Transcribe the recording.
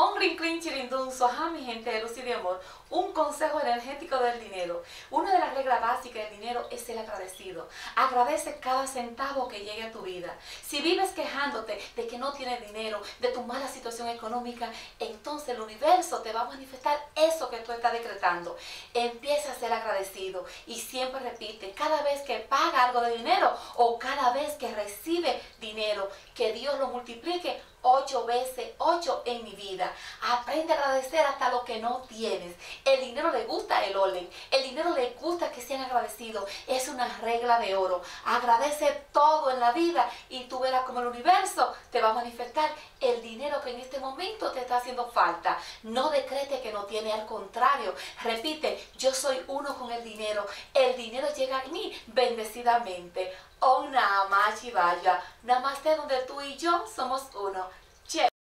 Om Rin Klin Chirindun Soham, mi gente de luz y de amor. Un consejo energético del dinero. Una de las reglas básicas del dinero es el agradecido. Agradece cada centavo que llegue a tu vida. Si vives quejándote de que no tienes dinero, de tu mala situación económica, entonces el universo te va a manifestar eso que tú estás decretando. Empieza a ser agradecido y siempre repite, cada vez que paga algo de dinero o cada vez que recibe dinero, que Dios lo multiplique 8 veces 8 en mi vida. Aprende a agradecer hasta lo que no tienes. El dinero le gusta el orden. El dinero le gusta que sean agradecidos. Es una regla de oro. Agradece todo en la vida y tú verás como el universo te va a manifestar el dinero que en este momento te está haciendo falta. No decrete que no tiene, al contrario. Repite, yo soy uno con el dinero. El dinero llega a mí bendecidamente. Om Namah Shivaya. Namaste, donde tú y yo somos uno.